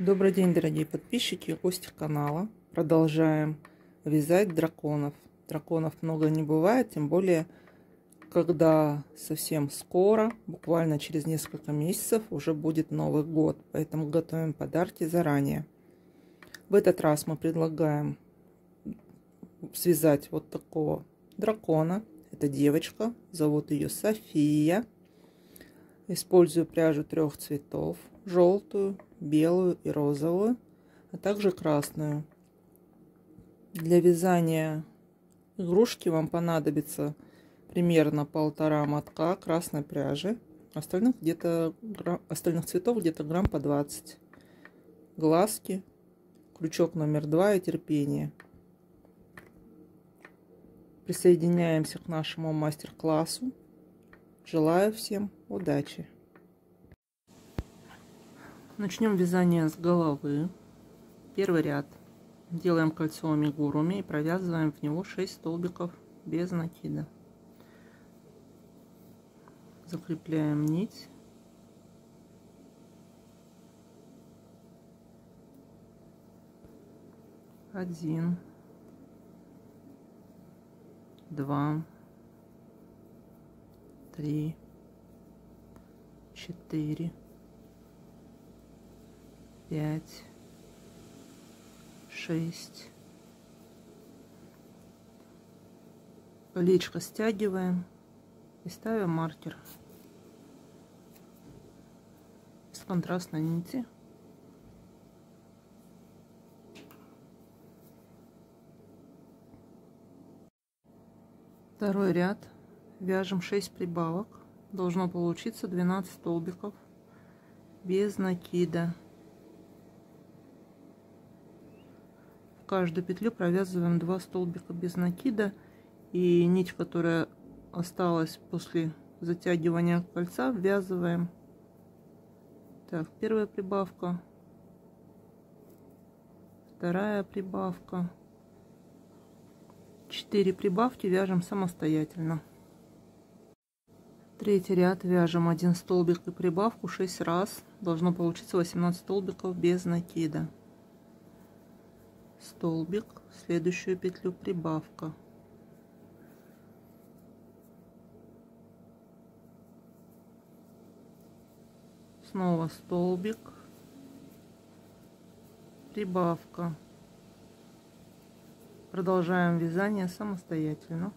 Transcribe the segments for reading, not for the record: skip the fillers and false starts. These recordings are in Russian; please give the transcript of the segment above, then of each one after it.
Добрый день, дорогие подписчики и гости канала. Продолжаем вязать драконов. Драконов много не бывает, тем более, когда совсем скоро, буквально через несколько месяцев, уже будет Новый год. Поэтому готовим подарки заранее. В этот раз мы предлагаем связать вот такого дракона. Это девочка, зовут ее София. Использую пряжу трех цветов: желтую, белую и розовую, а также красную. Для вязания игрушки вам понадобится примерно 1,5 мотка красной пряжи, остальных цветов где-то грамм по 20, глазки, крючок номер 2 и терпение. Присоединяемся к нашему мастер-классу. Желаю всем удачи! Начнем вязание с головы. Первый ряд. Делаем кольцо амигуруми и провязываем в него 6 столбиков без накида. Закрепляем нить. Один. Два. Три. Четыре. 5, 6. Колечко стягиваем и ставим маркер с контрастной нити. Второй ряд. Вяжем 6 прибавок. Должно получиться 12 столбиков без накида. Каждую петлю провязываем 2 столбика без накида, и нить, которая осталась после затягивания кольца, ввязываем. Так, первая прибавка, вторая прибавка, 4 прибавки вяжем самостоятельно. Третий ряд. Вяжем 1 столбик и прибавку 6 раз. Должно получиться 18 столбиков без накида. Столбик, следующую петлю прибавка, снова столбик, прибавка. Продолжаем вязание самостоятельно.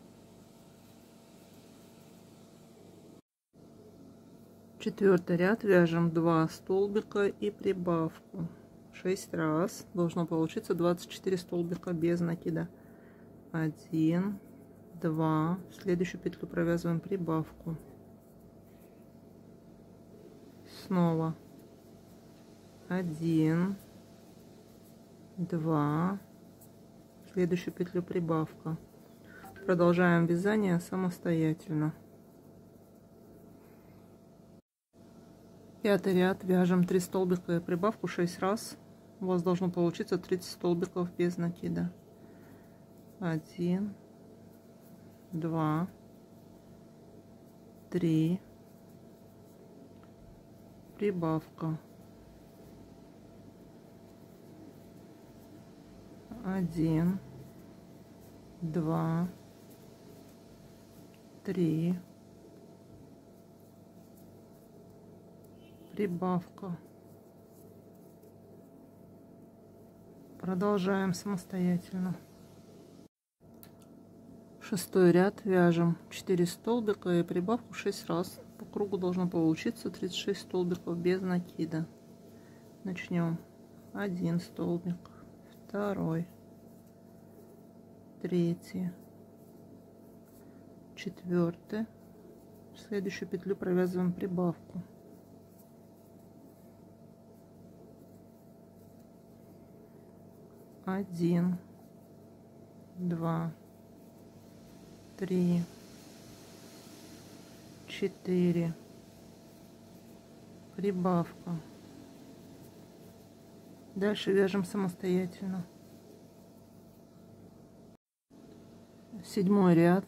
Четвертый ряд. Вяжем 2 столбика и прибавку 6 раз. Должно получиться 24 столбика без накида. 1, 2. В следующую петлю провязываем прибавку. Снова 1, 2. В следующую петлю прибавка. Продолжаем вязание самостоятельно. Пятый ряд. Вяжем 3 столбика и прибавку 6 раз. У вас должно получиться 30 столбиков без накида. 1, 2, 3, прибавка. 1, 2, 3, прибавка. Продолжаем самостоятельно. Шестой ряд. Вяжем 4 столбика и прибавку 6 раз. По кругу должно получиться 36 столбиков без накида. Начнем. 1 столбик, 2, 3, 4. В следующую петлю провязываем прибавку. Один, два, три, 4, прибавка. Дальше вяжем самостоятельно. Седьмой ряд.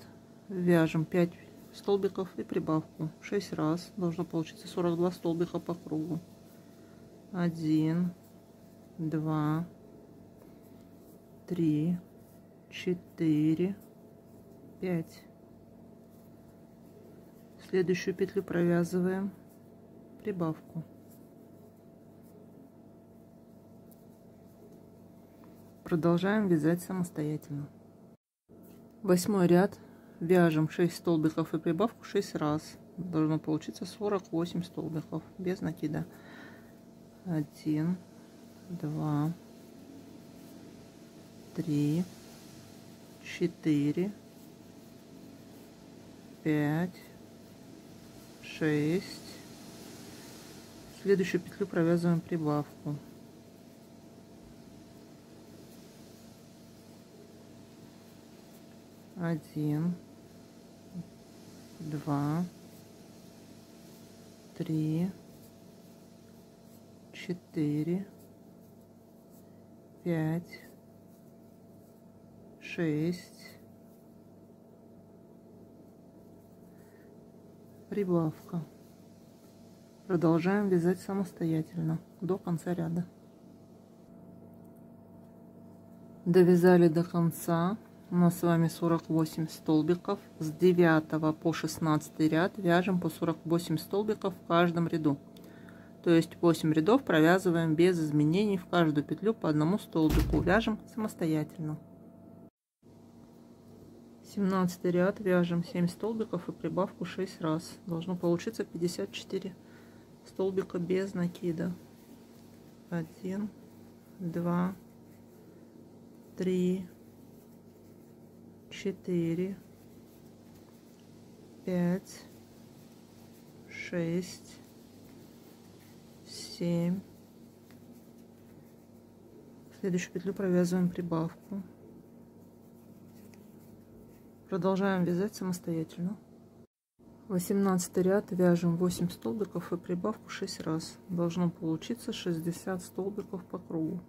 Вяжем 5 столбиков и прибавку 6 раз. Должно получиться 42 столбика по кругу. 1, два, три, четыре, пять. Следующую петлю провязываем прибавку. Продолжаем вязать самостоятельно. Восьмой ряд. Вяжем 6 столбиков и прибавку 6 раз. Должно получиться 48 столбиков без накида. 1, 2, 3, 4, 5, 6. В следующую петлю провязываем прибавку. Один, два, три, четыре, пять, шесть, прибавка. Продолжаем вязать самостоятельно до конца ряда. Довязали до конца. У нас с вами 48 столбиков. С 9 по 16 ряд вяжем по 48 столбиков в каждом ряду. То есть 8 рядов провязываем без изменений, в каждую петлю по одному столбику. Вяжем самостоятельно. 17 ряд вяжем 7 столбиков и прибавку 6 раз. Должно получиться 54 столбика без накида. 1, 2, 3, 4, 5, 6, 7. В следующую петлю провязываем прибавку. Продолжаем вязать самостоятельно. 18 ряд вяжем 8 столбиков и прибавку 6 раз. Должно получиться 60 столбиков по кругу.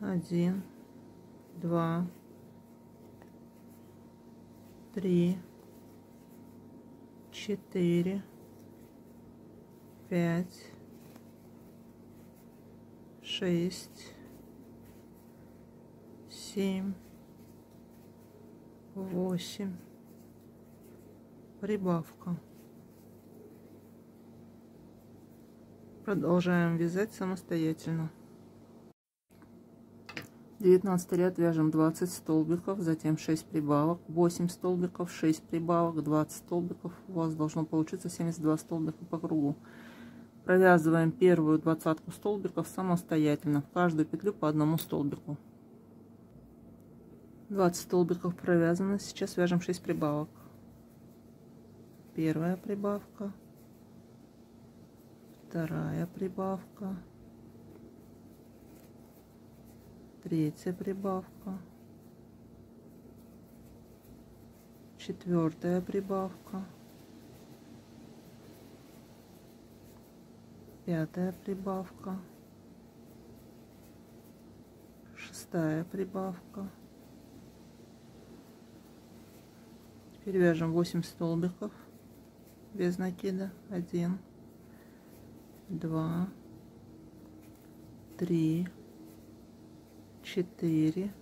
1, 2, 3, 4, 5, 6, 7, 8. Прибавка. Продолжаем вязать самостоятельно. 19 ряд вяжем 20 столбиков, затем 6 прибавок, 8 столбиков, 6 прибавок, 20 столбиков. У вас должно получиться 72 столбика по кругу. Провязываем первую двадцатку столбиков самостоятельно, в каждую петлю по одному столбику. 20 столбиков провязано, сейчас вяжем 6 прибавок. Первая прибавка, вторая прибавка, третья прибавка, четвертая прибавка, пятая прибавка, шестая прибавка. Теперь вяжем 8 столбиков без накида. 1, 2, 3, 4,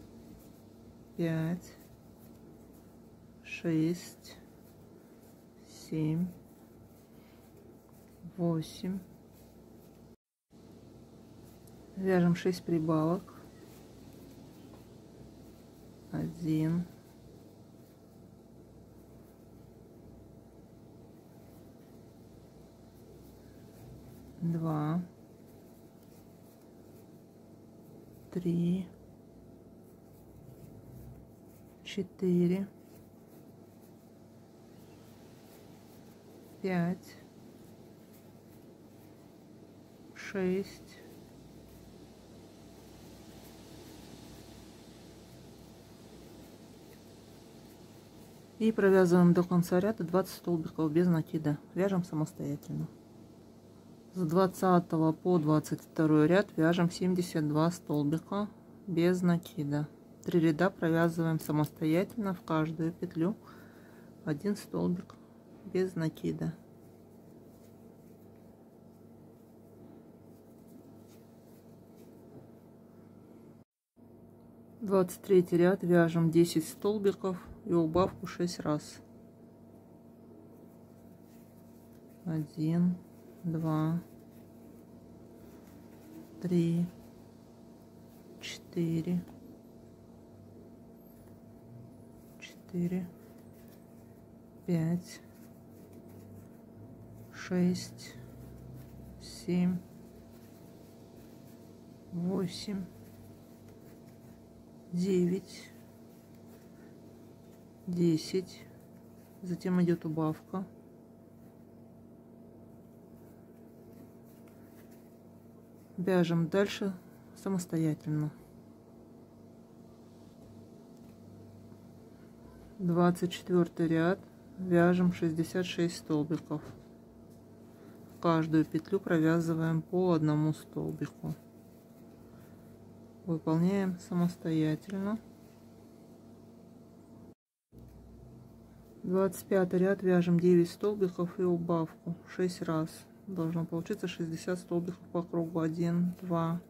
5, 6, 7, 8. Вяжем 6 прибавок. 1, 2, 3, 4, 5, 6, 7. И провязываем до конца ряда 20 столбиков без накида. Вяжем самостоятельно. С 20 по 22 ряд вяжем 72 столбика без накида. 3 ряда провязываем самостоятельно, в каждую петлю 1 столбик без накида. 23 ряд вяжем 10 столбиков и убавку 6 раз. 1, 2, 3, 4, 4, 5, 6, 7, 8, 9, 10, затем идет убавка. 10. Вяжем дальше самостоятельно. 24 ряд вяжем 66 столбиков, каждую петлю провязываем по одному столбику, выполняем самостоятельно. 25 ряд вяжем 9 столбиков и убавку 6 раз. Должно получиться 60 столбиков по кругу. 1, 2,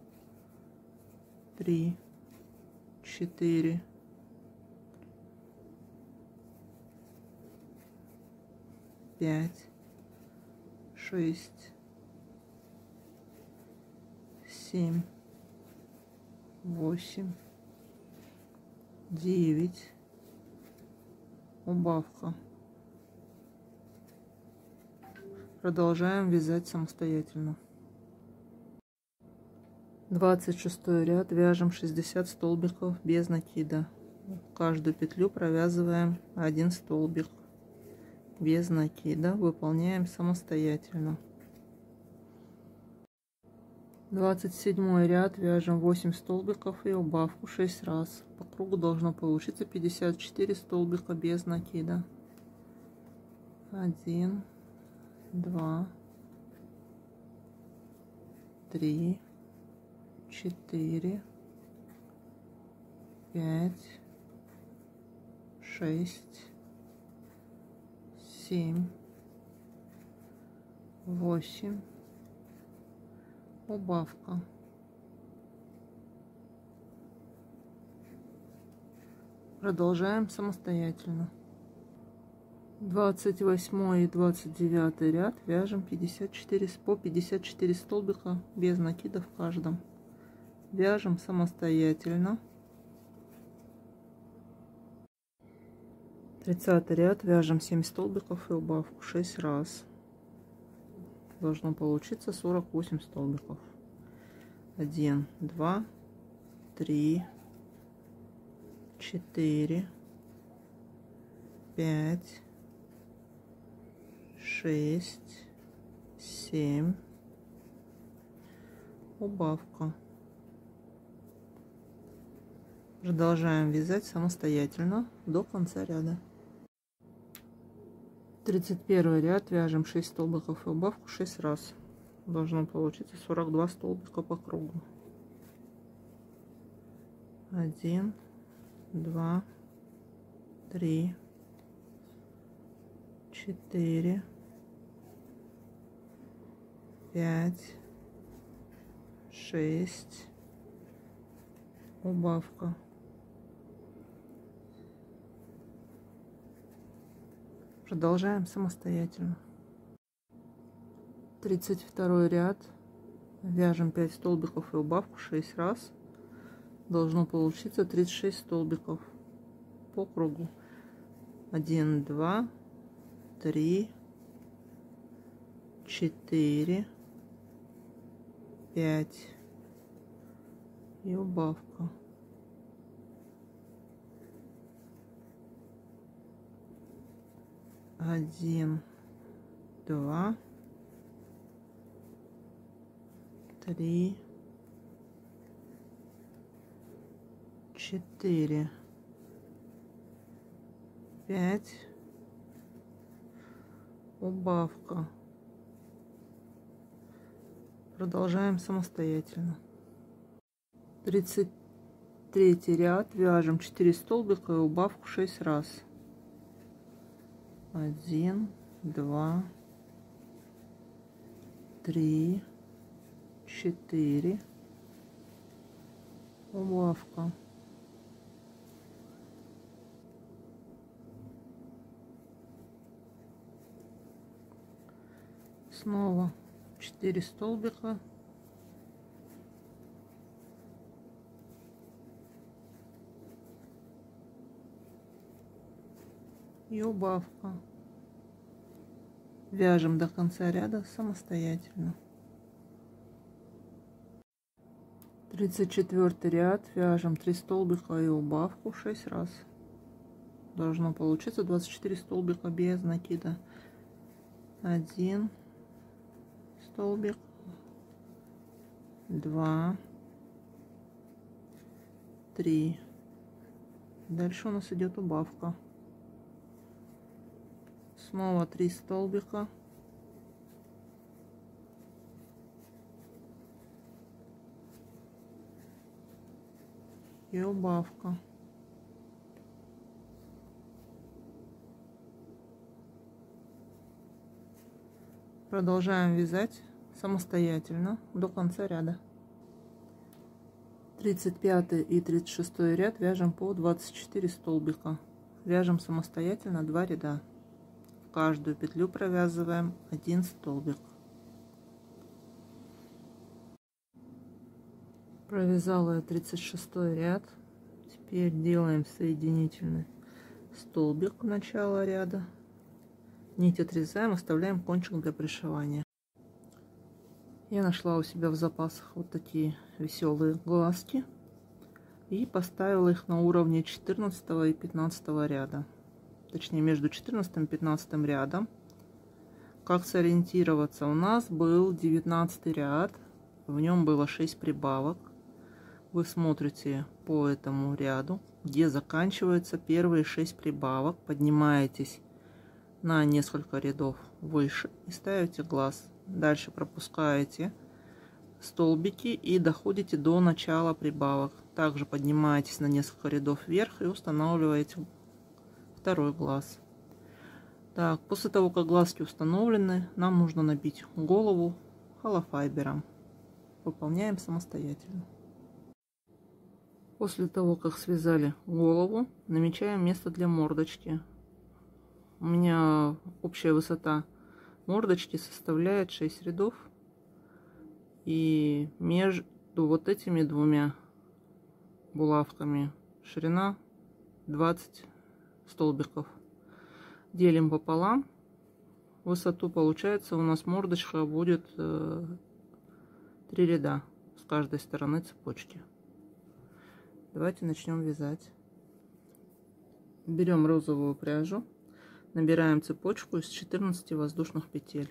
3, 4, 5, 6, 7, 8, 9, убавка. Продолжаем вязать самостоятельно. 26 ряд вяжем 60 столбиков без накида, каждую петлю провязываем 1 столбик без накида, выполняем самостоятельно. 27 ряд вяжем 8 столбиков и убавку 6 раз, по кругу должно получиться 54 столбика без накида. 1, 2, 3, 4, 5, 6, 7, 8, убавка. Продолжаем самостоятельно. 28 и 29 ряд вяжем 54 столбика без накида в каждом, вяжем самостоятельно. 30 ряд вяжем 7 столбиков и убавку 6 раз, должно получиться 48 столбиков. 1, 2, 3, 4, 5, 6, 7, убавка. Продолжаем вязать самостоятельно до конца ряда. 31 ряд вяжем 6 столбиков и убавку 6 раз, должно получиться 42 столбика по кругу. 1, 2, 3, 4, 5, 6, убавка. Продолжаем самостоятельно. 32 ряд вяжем 5 столбиков и убавку 6 раз, должно получиться 36 столбиков по кругу. 1, 2, 3, 4, 5 и убавка. Один, два, три, 4, 5, убавка. Продолжаем самостоятельно. 33 ряд вяжем 4 столбика и убавку 6 раз. 1, 2, 3, 4, убавка. снова 4 столбика. И убавка. Вяжем до конца ряда самостоятельно. 34 ряд, вяжем 3 столбика и убавку 6 раз. Должно получиться 24 столбика без накида. 1 столбик, 2, 3. Дальше у нас идет убавка. Снова 3 столбика, 3 убавка, 3. Продолжаем вязать самостоятельно до конца ряда. 35 и 36 ряд вяжем по 24 столбика. Вяжем самостоятельно 2 ряда. Каждую петлю провязываем 1 столбик. Провязала я 36 ряд. Теперь делаем соединительный столбик в начало ряда, нить отрезаем, оставляем кончик для пришивания. Я нашла у себя в запасах вот такие веселые глазки и поставила их на уровне 14 и 15 ряда. Точнее, между 14 и 15 рядом. Как сориентироваться? У нас был 19 ряд, в нем было 6 прибавок. Вы смотрите по этому ряду, где заканчиваются первые 6 прибавок, поднимаетесь на несколько рядов выше и ставите глаз. Дальше пропускаете столбики и доходите до начала прибавок. Также поднимаетесь на несколько рядов вверх и устанавливаете второй глаз. Так, после того как глазки установлены, нам нужно набить голову холлофайбером. Выполняем самостоятельно. После того как связали голову, намечаем место для мордочки. У меня общая высота мордочки составляет 6 рядов, и между вот этими двумя булавками ширина 20 столбиков. Делим пополам высоту, получается у нас мордочка будет 3 ряда с каждой стороны цепочки. Давайте начнем вязать. Берем розовую пряжу, набираем цепочку из 14 воздушных петель,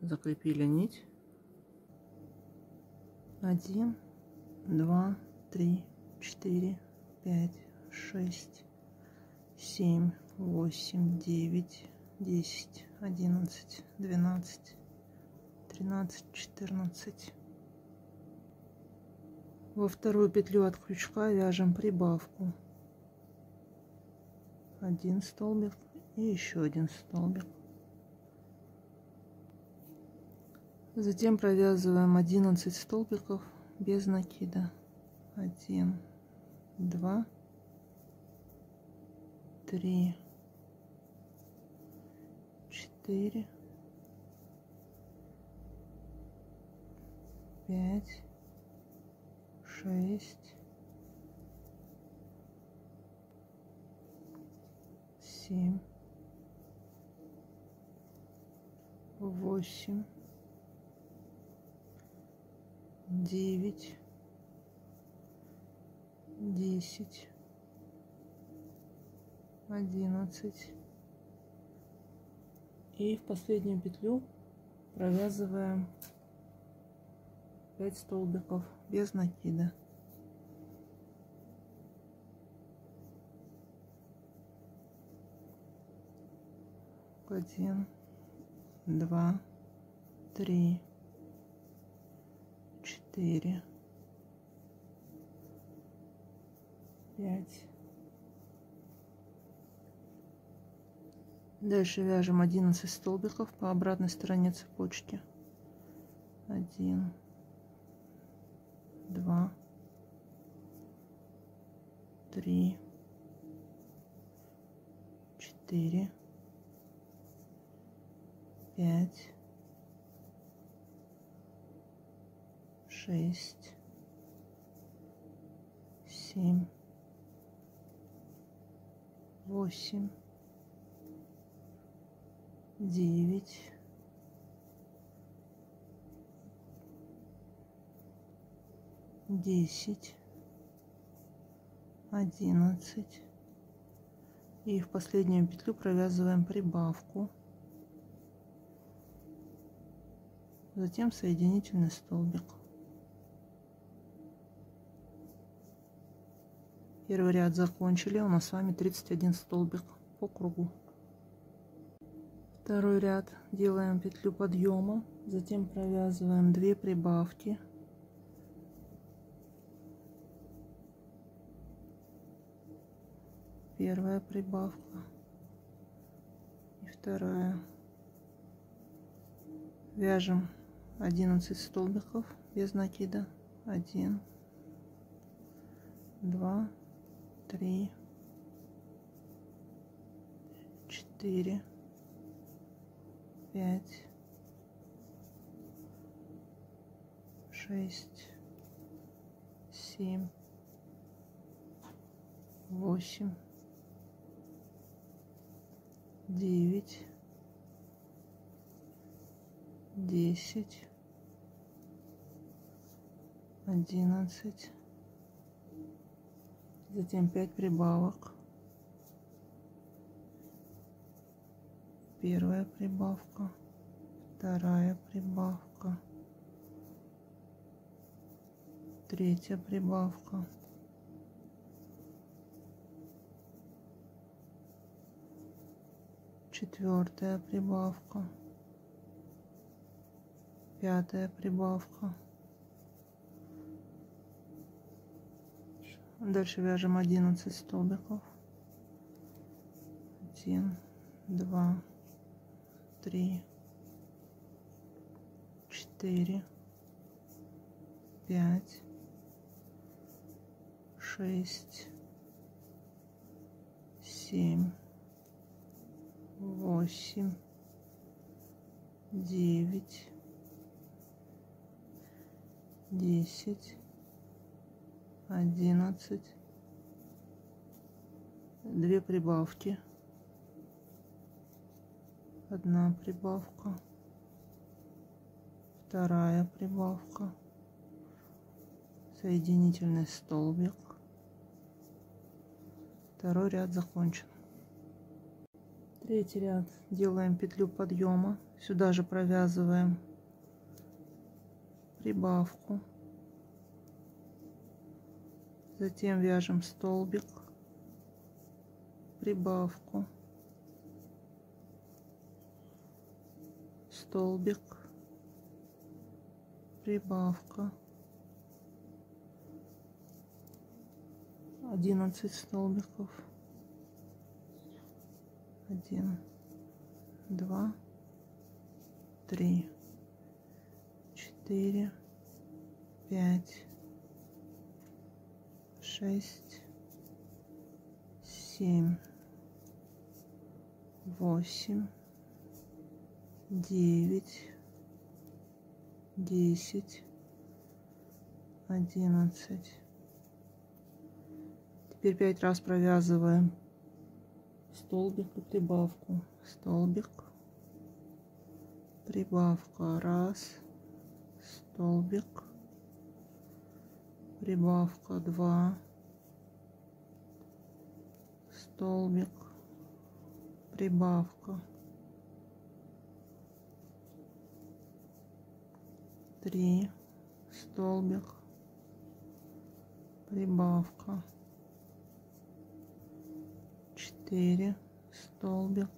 закрепили нить. 1 2 3 4 5, 6, 7, 8, 9, 10, 11, 12, 13, 14. Во вторую петлю от крючка вяжем прибавку. 1 столбик и еще 1 столбик. Затем провязываем 11 столбиков без накида. 1, 2, 3, 4, 5, 6, 7, 8, 9, 10, 11, и в последнюю петлю провязываем 5 столбиков без накида. Один, два, три, четыре, 5. Дальше вяжем 11 столбиков по обратной стороне цепочки. 1, 2, 3, 4, 5, 6, 7, 8, 9. Десять, 11, и в последнюю петлю провязываем прибавку, затем соединительный столбик. Первый ряд закончили, у нас с вами 31 столбик по кругу. Второй ряд делаем петлю подъема, затем провязываем 2 прибавки. Первая прибавка и вторая. Вяжем 11 столбиков без накида. 1, 2, 3, 4, 5, 6, 7, 8, 9, 10, 11, затем 5 прибавок. Первая прибавка, вторая прибавка, третья прибавка. Четвертая прибавка, пятая прибавка. Дальше вяжем 11 столбиков. 1, 2, 3, 4, 5, 6, 7, 8, 9, 10, 11, 2 прибавки, 1 прибавка, 2 прибавка, соединительный столбик. Второй ряд закончен. Третий ряд делаем петлю подъема, сюда же провязываем прибавку, затем вяжем столбик, прибавку, столбик, прибавка, 11 столбиков. 1, 2, 3, 4, 5, 6, 7, 8, 9, 10, 11. Теперь 5 раз провязываем столбик и прибавку, столбик, прибавка, 1, столбик, прибавка, 2, столбик, прибавка, 3, столбик, прибавка, 4, столбик,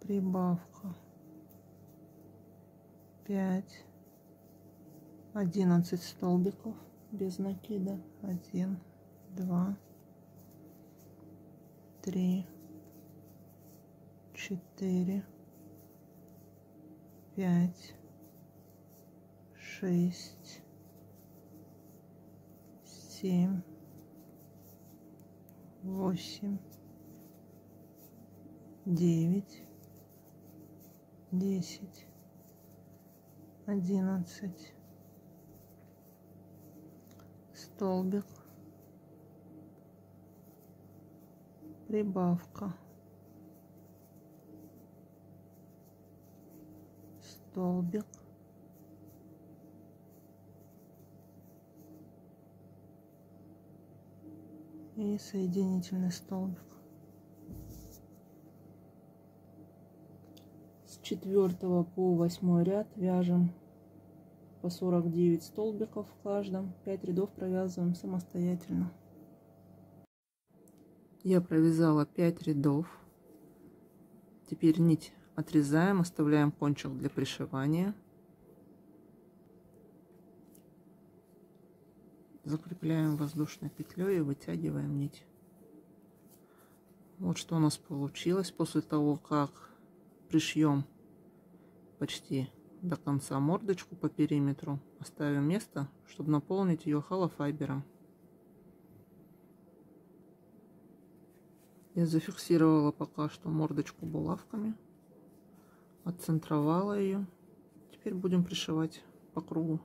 прибавка, 5, 11 столбиков без накида. 1, 2, 3, 4, 5, 6, 7, 8, 9, 10, 11, столбик, прибавка, столбик, и соединительный столбик. С 4 по 8 ряд вяжем по 49 столбиков в каждом, 5 рядов провязываем самостоятельно. Я провязала 5 рядов. Теперь нить отрезаем, оставляем кончик для пришивания. Закрепляем воздушной петлей и вытягиваем нить. Вот что у нас получилось. После того, как пришьем почти до конца мордочку по периметру, оставим место, чтобы наполнить ее холлофайбером. Я зафиксировала пока что мордочку булавками, отцентровала ее. Теперь будем пришивать по кругу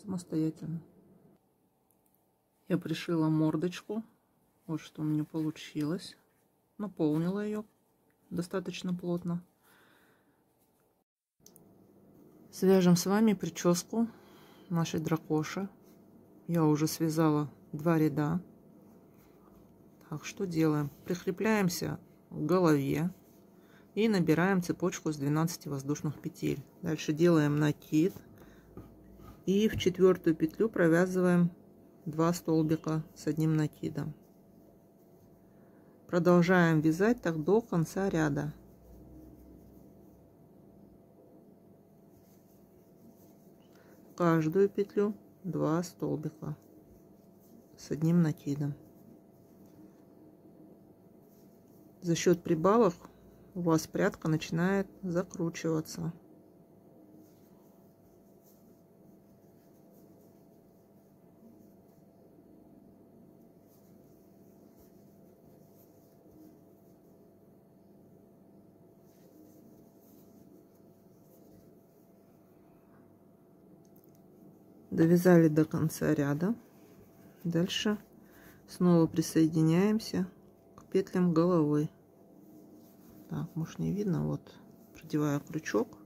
самостоятельно. Я пришила мордочку, вот что у меня получилось, наполнила ее достаточно плотно. Свяжем с вами прическу нашей дракоши. Я уже связала 2 ряда. Так, что делаем? Прикрепляемся к голове и набираем цепочку с 12 воздушных петель. Дальше делаем накид и в 4-ю петлю провязываем 2 столбика с одним накидом. Продолжаем вязать так до конца ряда. В каждую петлю 2 столбика с одним накидом. За счет прибавок у вас прядка начинает закручиваться. Довязали до конца ряда. Дальше снова присоединяемся к петлям головы. Так, может, не видно, вот продеваю крючок,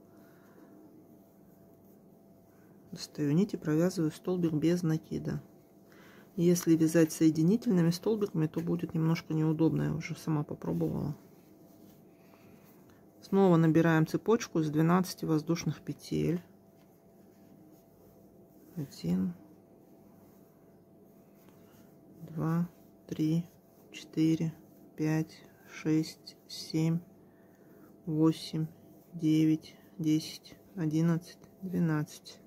достаю нить и провязываю столбик без накида. Если вязать соединительными столбиками, то будет немножко неудобно, я уже сама попробовала. Снова набираем цепочку из 12 воздушных петель. 1, 2, 3, 4, 5, 6, 7, 8, 9, 10, 11, 12.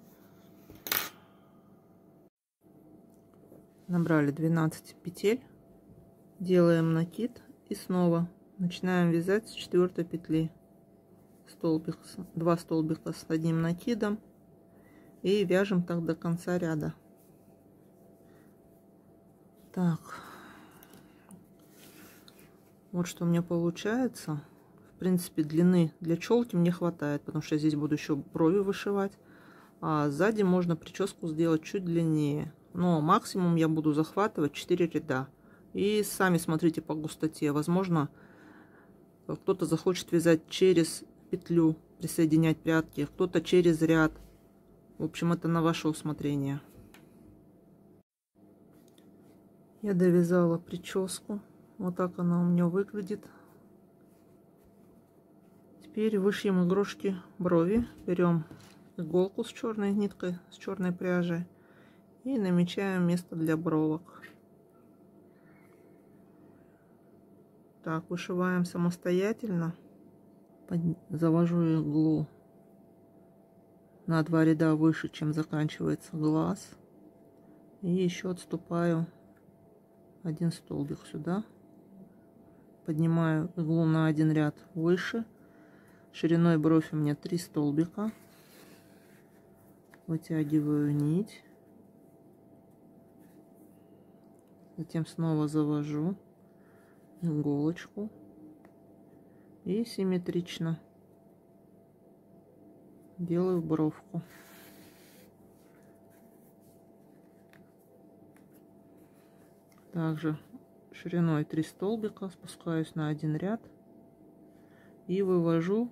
Набрали 12 петель, делаем накид и снова начинаем вязать с 4-й петли столбик, 2 столбика с одним накидом. И вяжем так до конца ряда. Так, вот что у меня получается. В принципе, длины для челки мне хватает, потому что я здесь буду еще брови вышивать. А сзади можно прическу сделать чуть длиннее. Но максимум я буду захватывать 4 ряда. И сами смотрите по густоте. Возможно, кто-то захочет вязать через петлю, присоединять прядки, кто-то через ряд. В общем, это на ваше усмотрение. Я довязала прическу. Вот так она у меня выглядит. Теперь вышьем игрушки брови. Берем иголку с черной ниткой, с черной пряжей. И намечаем место для бровок. Так, вышиваем самостоятельно. Завожу иглу на 2 ряда выше, чем заканчивается глаз, и еще отступаю 1 столбик сюда, поднимаю иглу на 1 ряд выше, шириной бровь у меня 3 столбика, вытягиваю нить, затем снова завожу иголочку и симметрично делаю бровку. Также шириной 3 столбика спускаюсь на один ряд и вывожу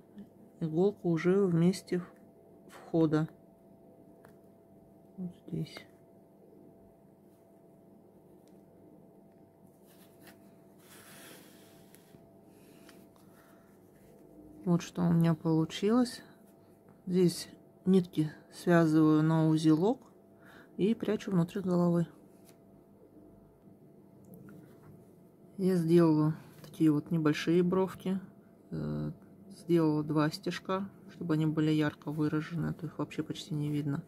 иголку уже вместе входа. Вот здесь. Вот что у меня получилось. Здесь нитки связываю на узелок и прячу внутри головы. Я сделала такие вот небольшие бровки. Сделала 2 стежка, чтобы они были ярко выражены, а то их вообще почти не видно.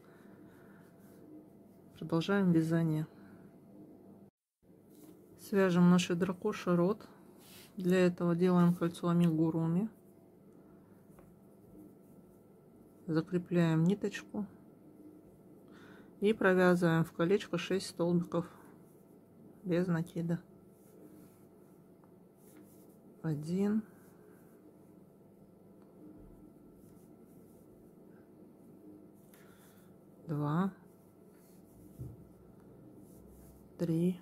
Продолжаем вязание. Свяжем наши дракоши рот. Для этого делаем кольцо амигуруми. Закрепляем ниточку и провязываем в колечко 6 столбиков без накида. 1, 2, 3,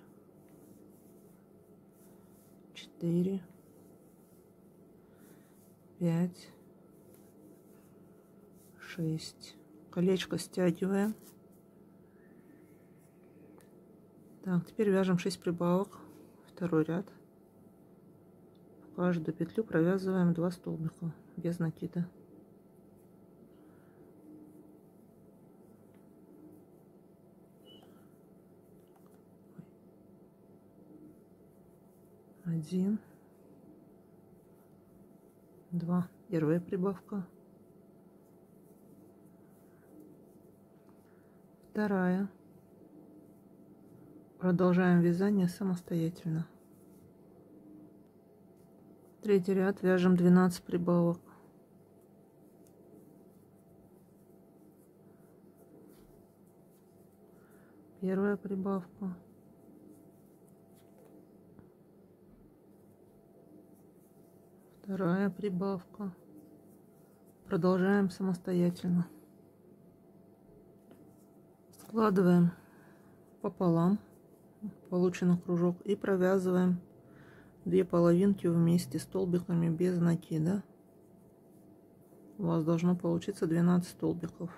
4, 5, 6. Колечко стягиваем. Так, теперь вяжем 6 прибавок, второй ряд. В каждую петлю провязываем 2 столбика без накида. Один, два, первая прибавка. Вторая. Продолжаем вязание самостоятельно. Третий ряд вяжем 12 прибавок. Первая прибавка. Вторая прибавка. Продолжаем самостоятельно. Складываем пополам полученный кружок и провязываем 2 половинки вместе столбиками без накида. У вас должно получиться 12 столбиков.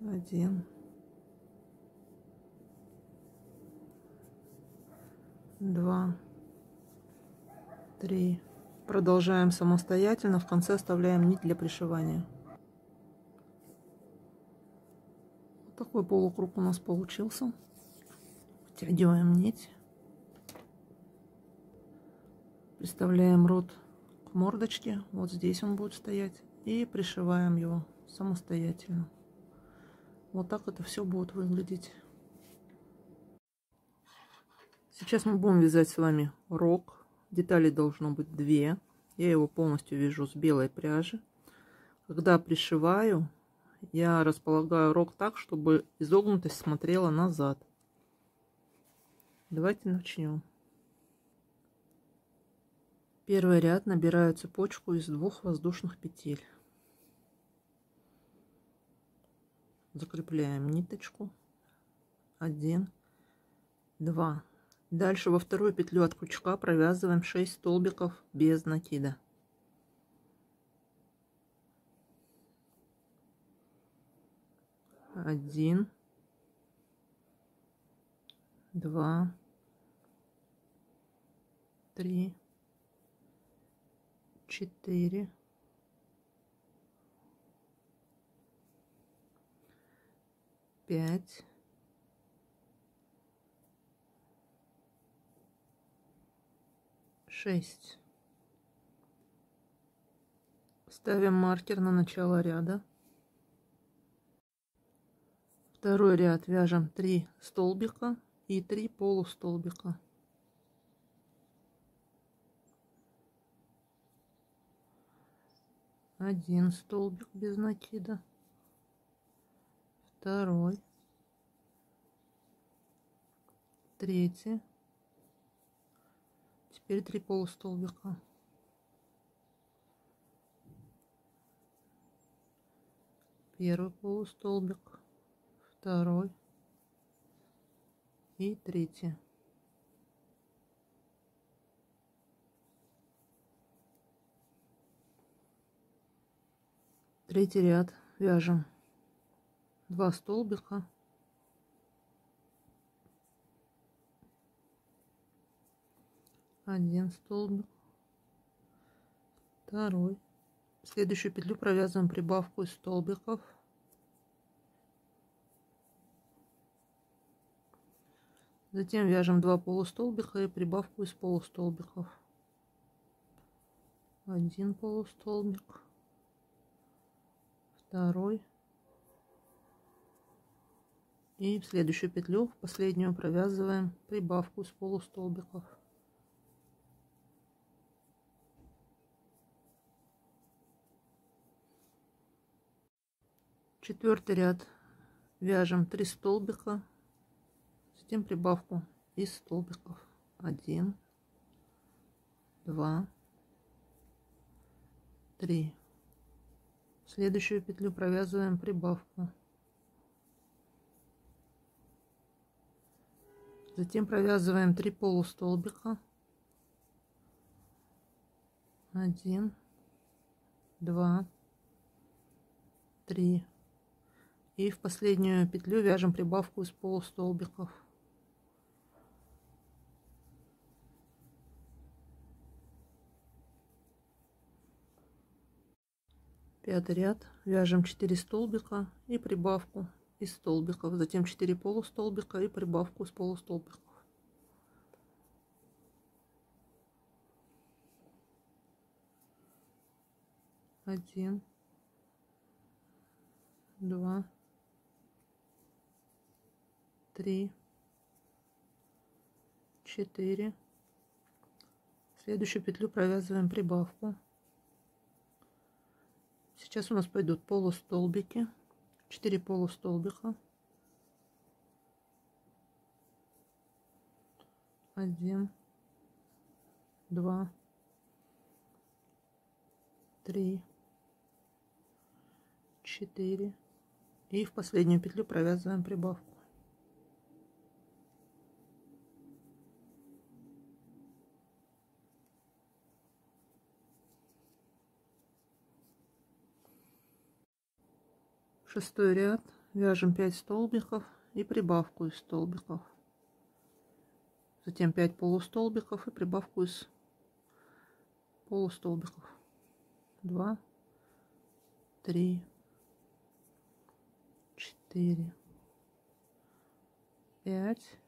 Один, два, три. Продолжаем самостоятельно, в конце оставляем нить для пришивания. Вот такой полукруг у нас получился. Втягиваем нить. Приставляем рот к мордочке, вот здесь он будет стоять, и пришиваем его самостоятельно. Вот так это все будет выглядеть. Сейчас мы будем вязать с вами рог. Деталей должно быть 2. Я его полностью вяжу с белой пряжи. Когда пришиваю, я располагаю рог так, чтобы изогнутость смотрела назад. Давайте начнем. Первый ряд набираю цепочку из 2 воздушных петель. Закрепляем ниточку. 1, 2. Дальше во вторую петлю от крючка провязываем 6 столбиков без накида. Один, два, три, 4, 5, 6. Ставим маркер на начало ряда. Второй ряд вяжем 3 столбика и 3 полустолбика. Один столбик без накида. Второй. Третий. Теперь 3 полустолбика. первый полустолбик, второй и третий. Третий ряд вяжем 2 столбика, 1 столбик, 2. В следующую петлю провязываем прибавку из столбиков, затем вяжем 2 полустолбика и прибавку из полустолбиков, 1 полустолбик, 2, и в следующую петлю, в последнюю, провязываем прибавку из полустолбиков, 4-й ряд вяжем 3 столбика, затем прибавку из столбиков, 1, 2, 3. В следующую петлю провязываем прибавку, затем провязываем 3 полустолбика, 1, 2, 3, и в последнюю петлю вяжем прибавку из полустолбиков, 5-й ряд вяжем 4 столбика и прибавку из столбиков, затем 4 полустолбика и прибавку из полустолбиков, 1, 2, 3, 4. В следующую петлю провязываем прибавку. Сейчас у нас пойдут полустолбики, 4 полустолбика, 1, 2, 3, 4, и в последнюю петлю провязываем прибавку. 6-й ряд вяжем 5 столбиков и прибавку из столбиков, затем 5 полустолбиков и прибавку из полустолбиков, 2, 3, 4, 5.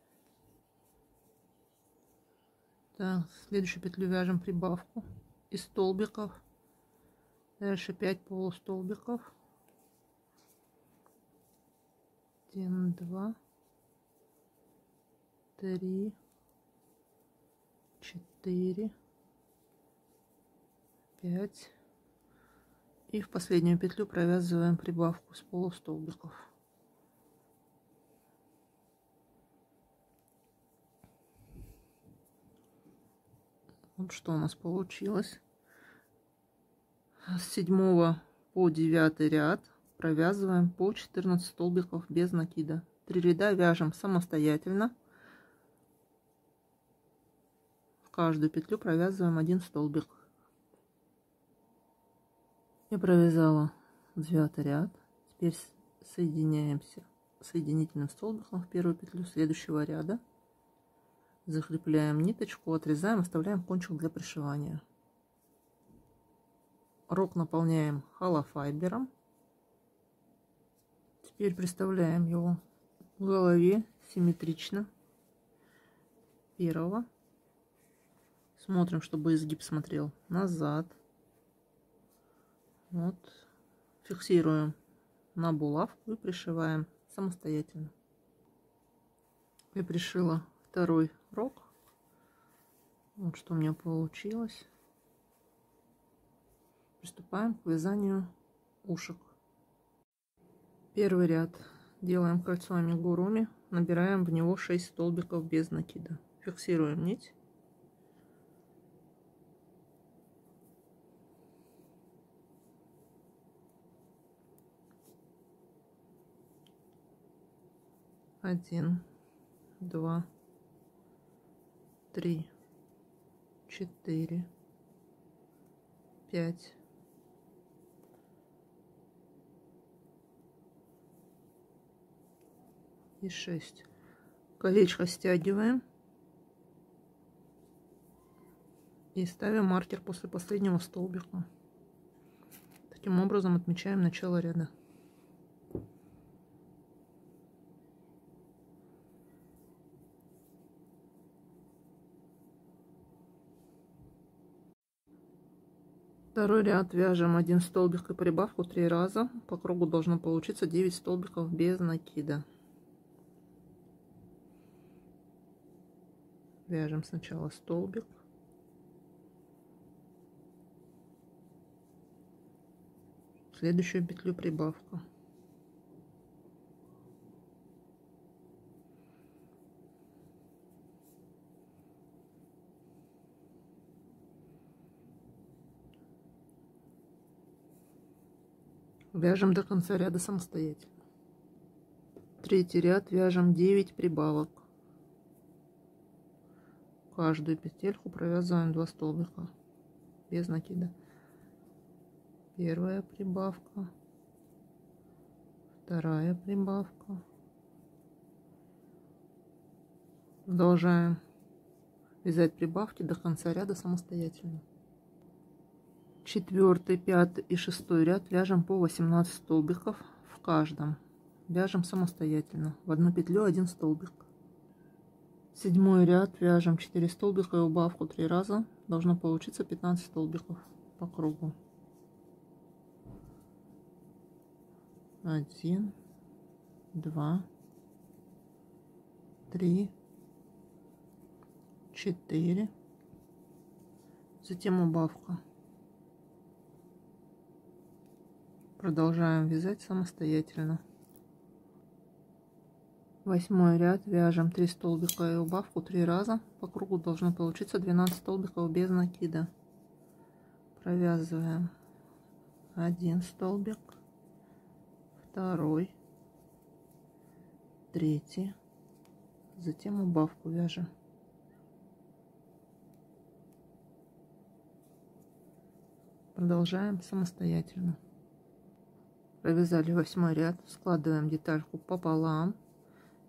Так, в следующую петлю вяжем прибавку из столбиков, дальше 5 полустолбиков, 1, 2, 3, 4, 5, и в последнюю петлю провязываем прибавку с полустолбиков. Вот что у нас получилось. С 7 по 9 ряд провязываем по 14 столбиков без накида. 3 ряда вяжем самостоятельно, в каждую петлю провязываем 1 столбик. Я провязала 9 ряд. Теперь соединяемся соединительным столбиком в первую петлю следующего ряда, закрепляем ниточку, отрезаем, оставляем кончик для пришивания. Рог наполняем холлофайбером. Теперь приставляем его к голове симметрично. Первого. Смотрим, чтобы изгиб смотрел назад. Вот. Фиксируем на булавку и пришиваем самостоятельно. Я пришила 2-й рог. Вот что у меня получилось. Приступаем к вязанию ушек. 1-й ряд делаем кольцо амигуруми, набираем в него 6 столбиков без накида, фиксируем нить, 1, 2, 3, 4, 5, 6. Колечко стягиваем и ставим маркер после последнего столбика. Таким образом отмечаем начало ряда. Второй ряд вяжем 1 столбик и прибавку 3 раза. По кругу должно получиться 9 столбиков без накида. Вяжем сначала столбик, в следующую петлю прибавку, вяжем до конца ряда самостоятельно. Третий ряд вяжем 9 прибавок. Каждую петельку провязываем 2 столбика без накида. Первая прибавка, вторая прибавка. Продолжаем вязать прибавки до конца ряда самостоятельно. 4, 5 и 6 ряд вяжем по 18 столбиков в каждом. Вяжем самостоятельно. В одну петлю 1 столбик. 7 ряд вяжем 4 столбика и убавку 3 раза. Должно получиться 15 столбиков по кругу. 1, 2, 3, 4. Затем убавка. Продолжаем вязать самостоятельно. 8 ряд вяжем 3 столбика и убавку 3 раза. По кругу должно получиться 12 столбиков без накида. Провязываем 1 столбик, 2, 3, затем убавку вяжем. Продолжаем самостоятельно. Провязали 8 ряд, складываем детальку пополам.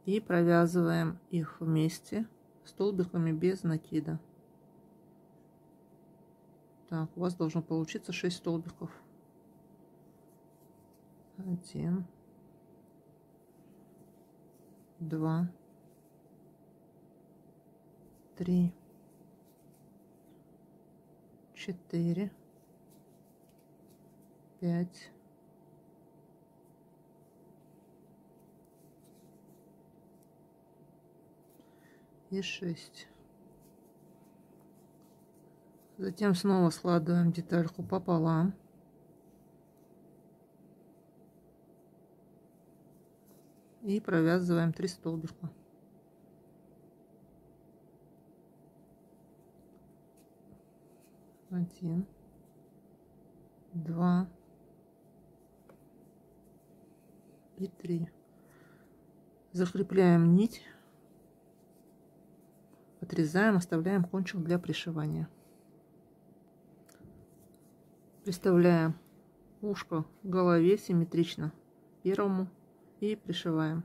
И провязываем их вместе столбиками без накида. Так, у вас должно получиться 6 столбиков. 1, 2, 3, 4, 5. 6. Затем снова складываем детальку пополам и провязываем 3 столбика. Один, два и 3. Закрепляем нить. Отрезаем, оставляем кончик для пришивания. Приставляем ушко к голове симметрично первому и пришиваем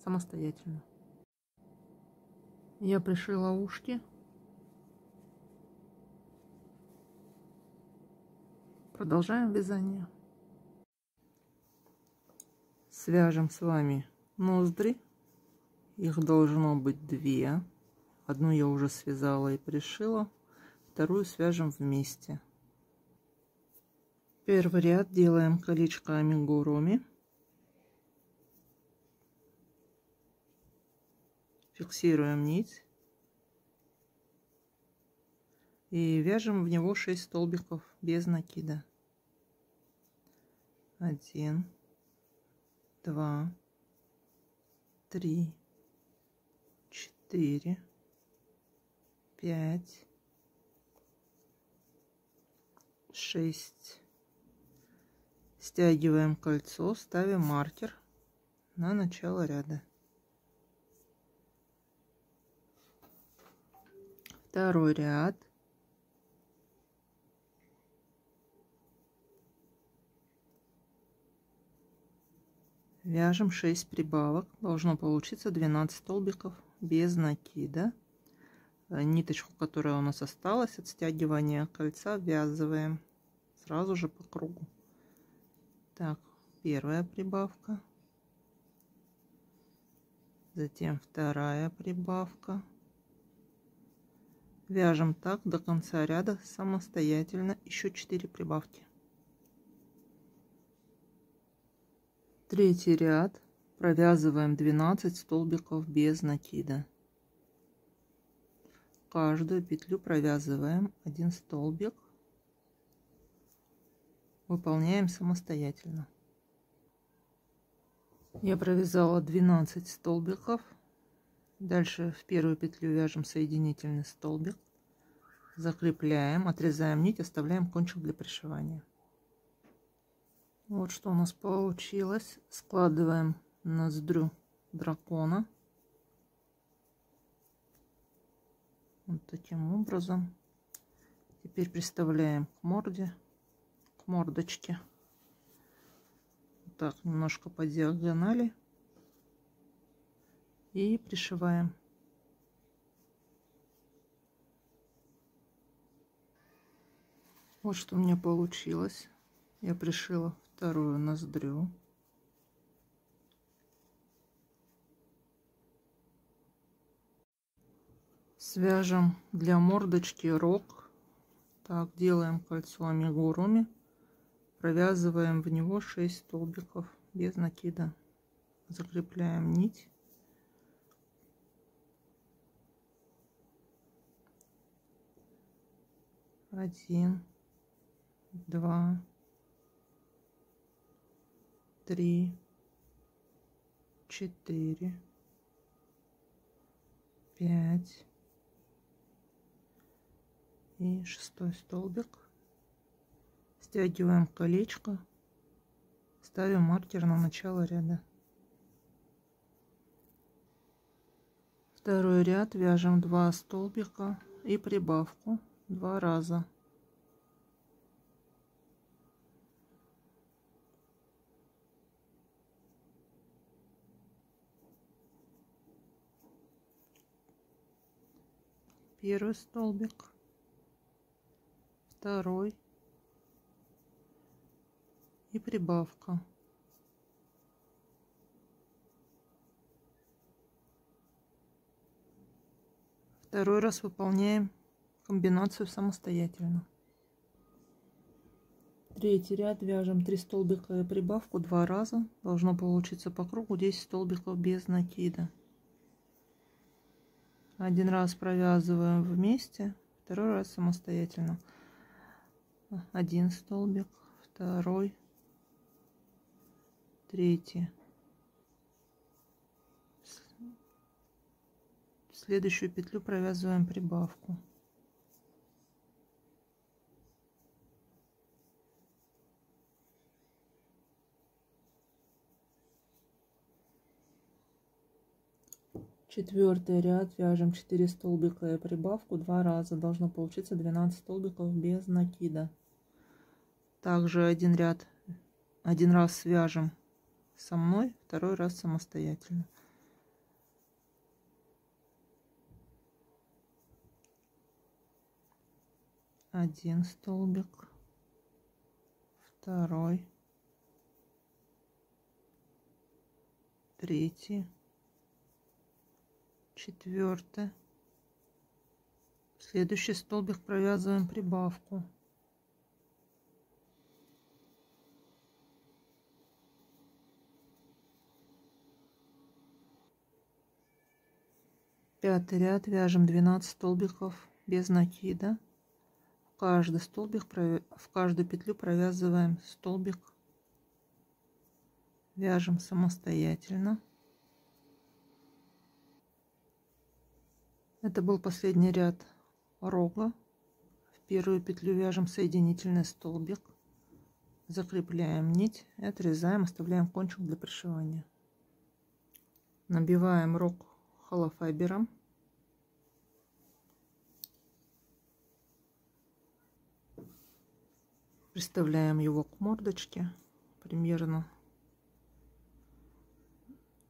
самостоятельно. Я пришила ушки. Продолжаем вязание. Свяжем с вами ноздри. Их должно быть 2. Одну я уже связала и пришила. Вторую свяжем вместе. Первый ряд делаем колечко амигуруми. Фиксируем нить. И вяжем в него 6 столбиков без накида. 1, 2, 3. 4, 5, 6. Стягиваем кольцо, ставим маркер на начало ряда. Второй ряд. Вяжем 6 прибавок, должно получиться 12 столбиков без накида. Ниточку, которая у нас осталась от стягивания кольца, ввязываем сразу же по кругу. Так, первая прибавка, затем вторая прибавка. Вяжем так до конца ряда самостоятельно еще 4 прибавки. Третий ряд провязываем 12 столбиков без накида. Каждую петлю провязываем 1 столбик, выполняем самостоятельно. Я провязала 12 столбиков. Дальше в первую петлю вяжем соединительный столбик, закрепляем, отрезаем нить, оставляем кончик для пришивания. Вот что у нас получилось. Складываем ноздрю дракона вот таким образом. Теперь приставляем к морде, к мордочке. Вот так, немножко по диагонали. И пришиваем. Вот что у меня получилось. Я пришила вторую ноздрю. Свяжем для мордочки рог. Так, делаем кольцо амигуруми. Провязываем в него 6 столбиков без накида. Закрепляем нить. Один, два, три, 4, 5 и 6 столбик. Стягиваем колечко, ставим маркер на начало ряда. Второй ряд вяжем 2 столбика и прибавку 2 раза. Первый столбик, второй и прибавка. Второй раз выполняем комбинацию самостоятельно. Третий ряд вяжем 3 столбика и прибавку 2 раза. Должно получиться по кругу 10 столбиков без накида. Один раз провязываем вместе, второй раз самостоятельно. 1 столбик, 2, 3. В следующую петлю провязываем прибавку. Четвертый ряд вяжем 4 столбика и прибавку 2 раза. Должно получиться 12 столбиков без накида. Также один раз вяжем со мной, второй раз самостоятельно. Один столбик, второй, третий. 4. В следующий столбик провязываем прибавку. Пятый ряд вяжем 12 столбиков без накида. В каждую петлю провязываем столбик. Вяжем самостоятельно. Это был последний ряд рога. В первую петлю вяжем соединительный столбик, закрепляем нить и отрезаем, оставляем кончик для пришивания. Набиваем рог холлофайбером. Приставляем его к мордочке, примерно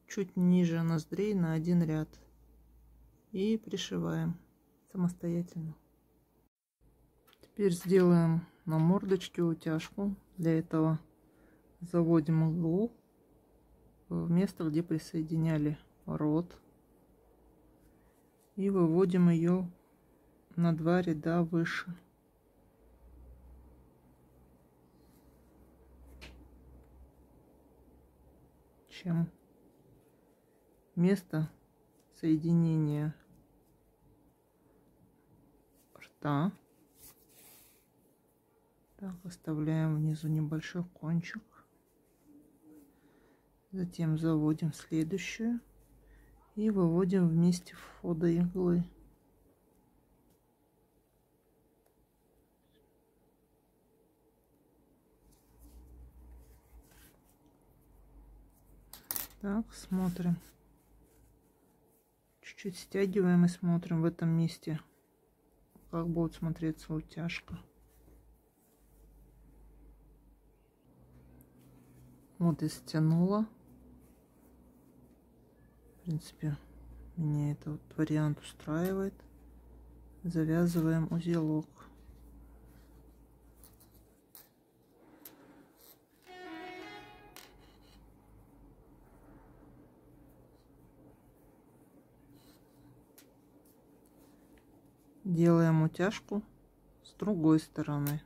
чуть ниже ноздрей на один ряд. И пришиваем самостоятельно. Теперь сделаем на мордочке утяжку. Для этого заводим иглу в место, где присоединяли рот, и выводим ее на 2 ряда выше. Чем место соединения рта. Так, оставляем внизу небольшой кончик. Затем заводим следующую и выводим вместе входа иглы. Так, смотрим. Чуть-чуть стягиваем и смотрим в этом месте, как будет смотреться утяжка. Вот и стянула. В принципе, меня этот вариант устраивает. Завязываем узелок. Делаем утяжку с другой стороны.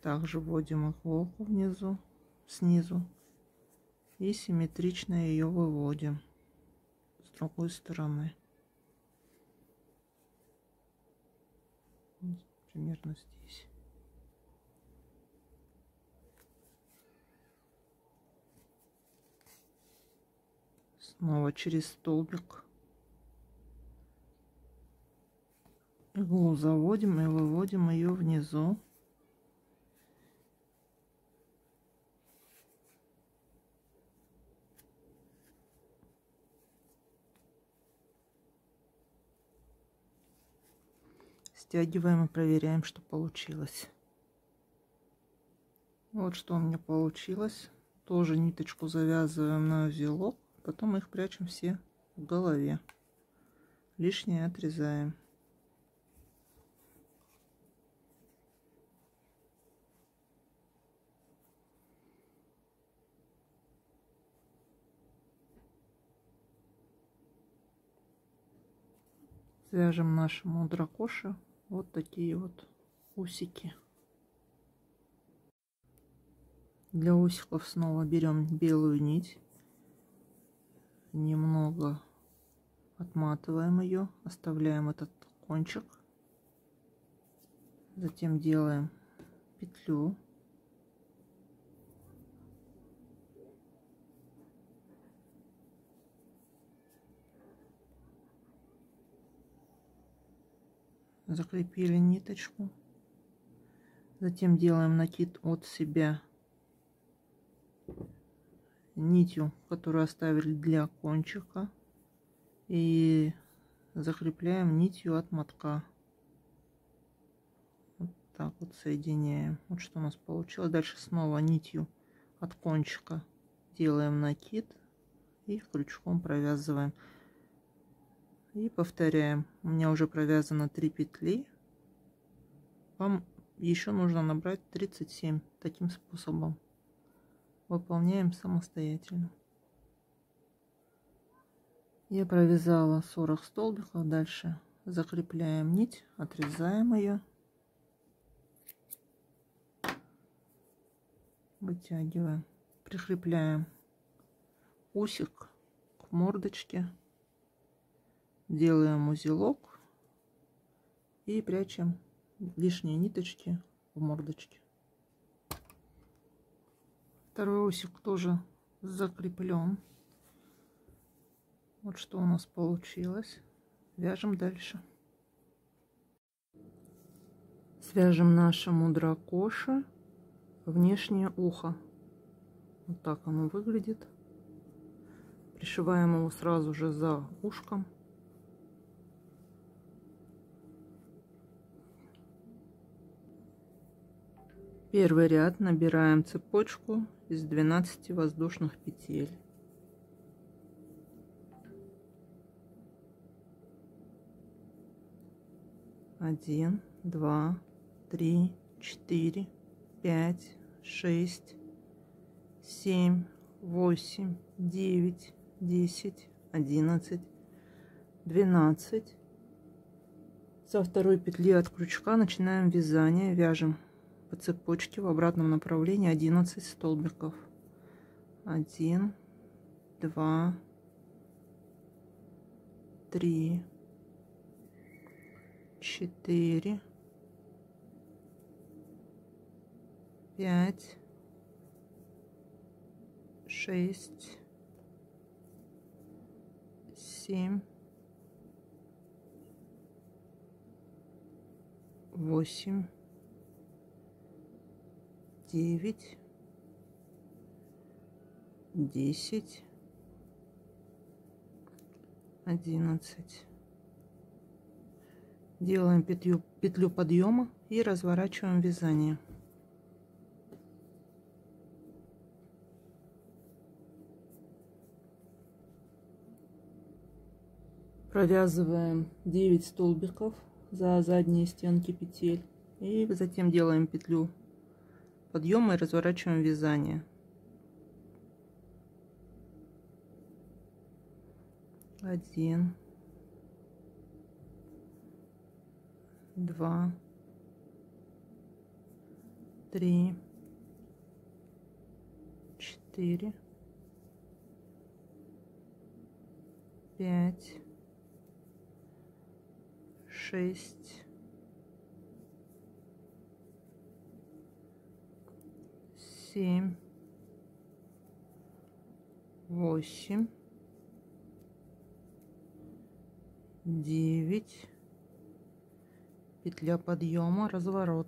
Также вводим иголку внизу, снизу. И симметрично ее выводим с другой стороны. Примерно здесь. Снова через столбик. Иглу заводим и выводим ее внизу. Стягиваем и проверяем, что получилось. Вот что у меня получилось. Тоже ниточку завязываем на узелок, потом их прячем все в голове. Лишнее отрезаем. Свяжем нашему дракошу вот такие вот усики. Для усиков снова берем белую нить, немного отматываем ее, оставляем этот кончик, затем делаем петлю. Закрепили ниточку, затем делаем накид от себя нитью, которую оставили для кончика, и закрепляем нитью от мотка. Вот так вот соединяем. Вот что у нас получилось. Дальше снова нитью от кончика делаем накид и крючком провязываем. И повторяем. У меня уже провязано 3 петли. Вам еще нужно набрать 37. Таким способом выполняем самостоятельно. Я провязала 40 столбиков. Дальше закрепляем нить, отрезаем ее, вытягиваем, прикрепляем усик к мордочке. Делаем узелок и прячем лишние ниточки в мордочке. Второй усик тоже закреплен. Вот что у нас получилось. Вяжем дальше. Свяжем нашему дракоше внешнее ухо. Вот так оно выглядит. Пришиваем его сразу же за ушком. Первый ряд набираем цепочку из 12 воздушных петель. Один, два, три, четыре, пять, шесть, семь, восемь, девять, 10, 11, 12. Со второй петли от крючка начинаем вязание, вяжем по цепочке в обратном направлении 11 столбиков. 1, 2, 3, 4, 5, 6, 7, 8, 9, 10, 11. Делаем петлю подъема и разворачиваем вязание. Провязываем 9 столбиков за задние стенки петель и затем делаем петлю подъема и разворачиваем вязание. 1, 2, 3, 4, 5, 6, 7, 8, 9, петля подъема, разворот.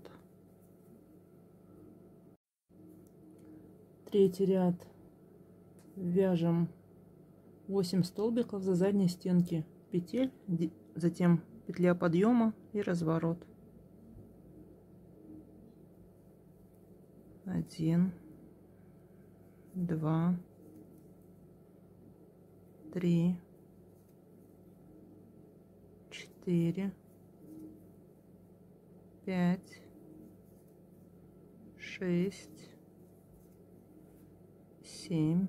Третий ряд вяжем 8 столбиков за задние стенки петель, затем петля подъема и разворот. 1, 2, 3, 4, 5, 6, 7,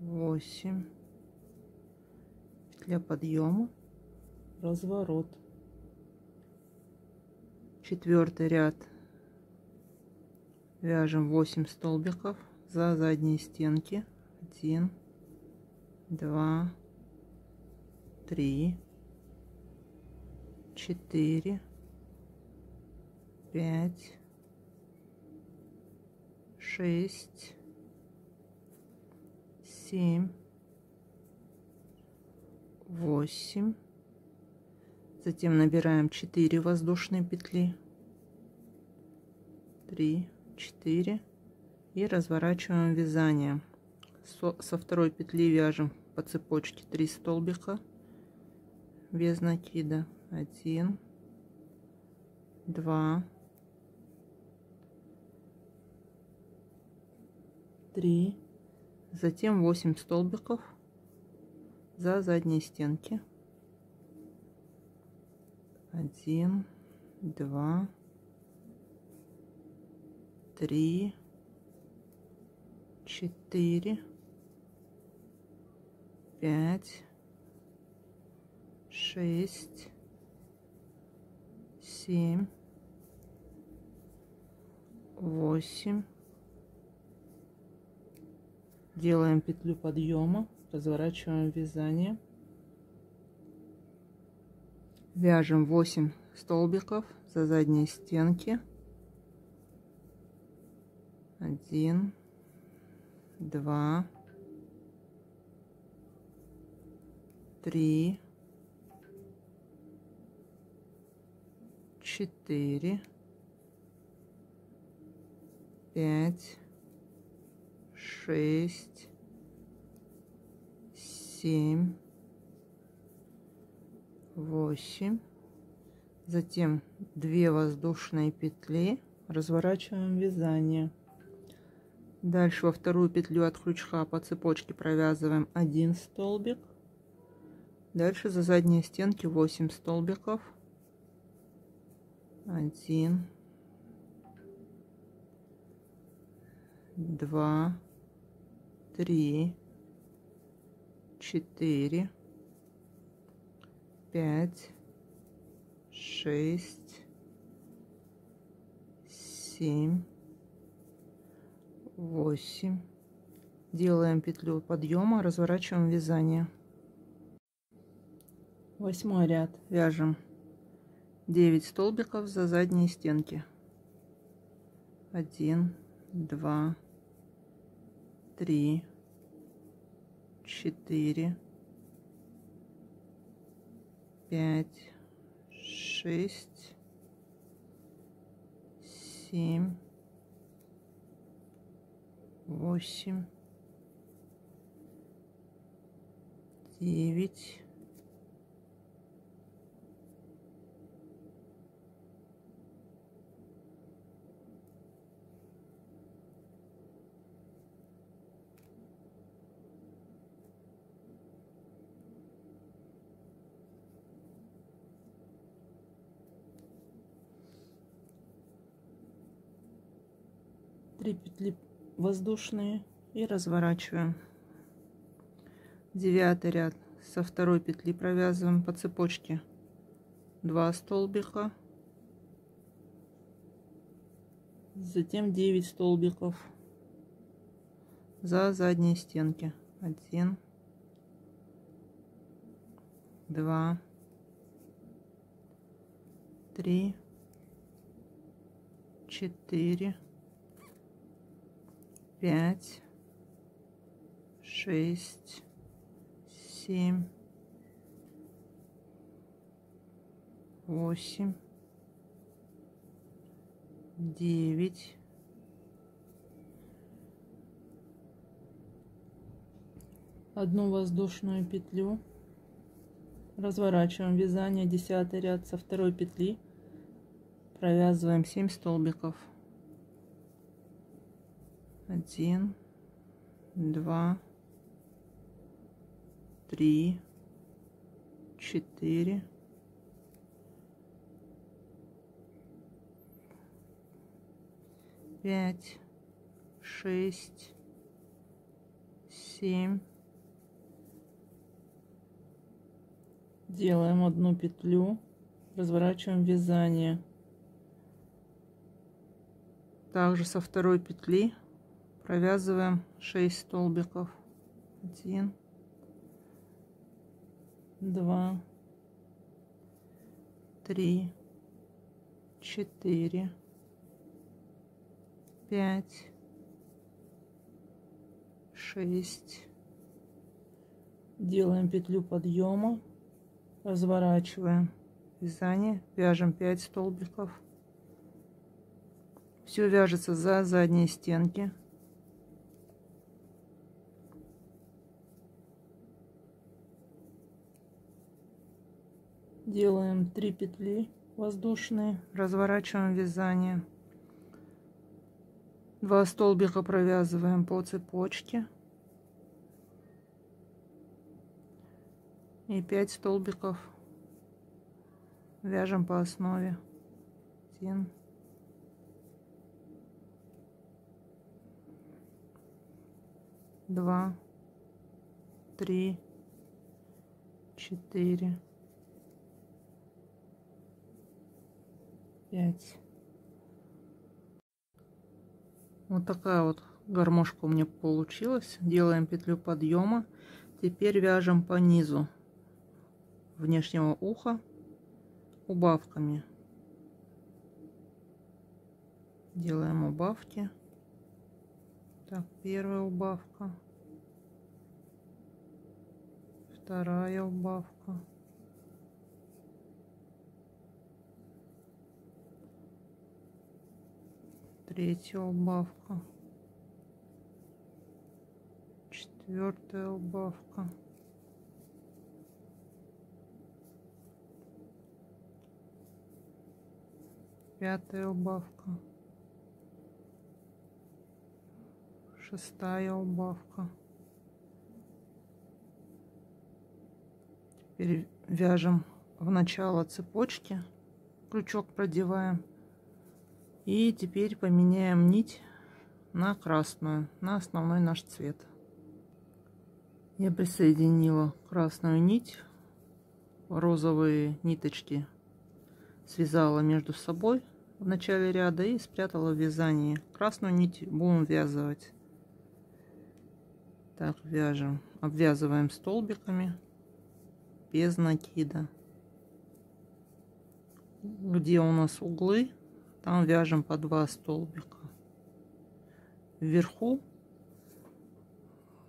8. Для подъема, разворот. Четвертый ряд вяжем 8 столбиков за задние стенки. 1, 2, 3, 4, 5, 6, 7, 8. Затем набираем 4 воздушные петли, 3, 4 и разворачиваем вязание. Со второй петли вяжем по цепочке 3 столбика без накида. 1, 2, 3, затем 8 столбиков за задние стенки. 1, 2, 3, 4, 5, 6, 7, 8. Делаем петлю подъема, разворачиваем вязание, вяжем 8 столбиков за задние стенки. 1, 2, 3, 4, 5, 6, шесть, семь, восемь. Затем 2 воздушные петли, разворачиваем вязание. Дальше во вторую петлю от крючка по цепочке провязываем 1 столбик. Дальше за задние стенки 8 столбиков. 1, 2, 3, 4, 5, 6, 7, 8. Делаем петлю подъема, разворачиваем вязание. 8 ряд вяжем 9 столбиков за задние стенки. 1, 2, 3, 4, 5, 6, 7, 8, 9, 3 петли воздушные и разворачиваем. 9 ряд со второй петли провязываем по цепочке 2 столбика, затем 9 столбиков за задние стенки. 1, 2, 3, 4, 5, 6, 7, 8, 9, 1 воздушную петлю, разворачиваем вязание, 10 ряд со второй петли провязываем 7 столбиков. 1, 2, 3, 4, 5, 6, 7. Делаем 1 петлю, разворачиваем вязание. Также со второй петли провязываем 6 столбиков. 1, 2, 3, 4, 5, 6. Делаем петлю подъема, разворачиваем вязание, вяжем 5 столбиков. Все вяжется за задние стенки. Делаем 3 петли воздушные, разворачиваем вязание, 2 столбика провязываем по цепочке и 5 столбиков вяжем по основе. 1, 2, 3, 4, 5. Вот такая вот гармошка у меня получилась. Делаем петлю подъема. Теперь вяжем по низу внешнего уха убавками. Делаем убавки. Так, первая убавка, вторая убавка, третья убавка, 4 убавка. Пятая убавка. 6 убавка. Теперь вяжем в начало цепочки, крючок продеваем, и теперь поменяем нить на красную, на основной наш цвет. Я присоединила красную нить, розовые ниточки связала между собой в начале ряда и спрятала в вязании. Красную нить будем вязывать. Так, вяжем, обвязываем столбиками без накида. Где у нас углы, там вяжем по 2 столбика. Вверху,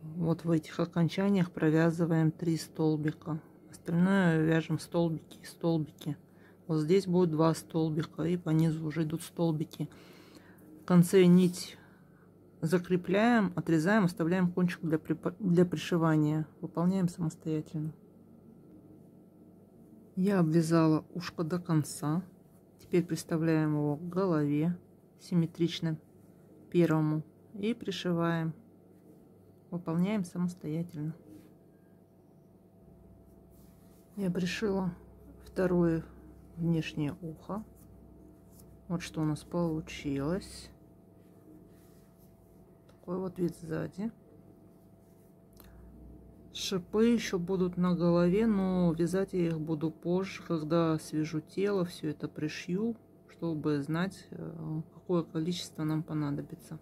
вот в этих окончаниях, провязываем 3 столбика. Остальное вяжем столбики и столбики. Вот здесь будет 2 столбика, и по низу уже идут столбики. В конце нить закрепляем, отрезаем, оставляем кончик для пришивания. Выполняем самостоятельно. Я обвязала ушко до конца. Теперь приставляем его к голове симметрично первому и пришиваем. Выполняем самостоятельно. Я пришила второе внешнее ухо. Вот что у нас получилось. Такой вот вид сзади. Шипы еще будут на голове, но вязать я их буду позже, когда свяжу тело, все это пришью, чтобы знать, какое количество нам понадобится.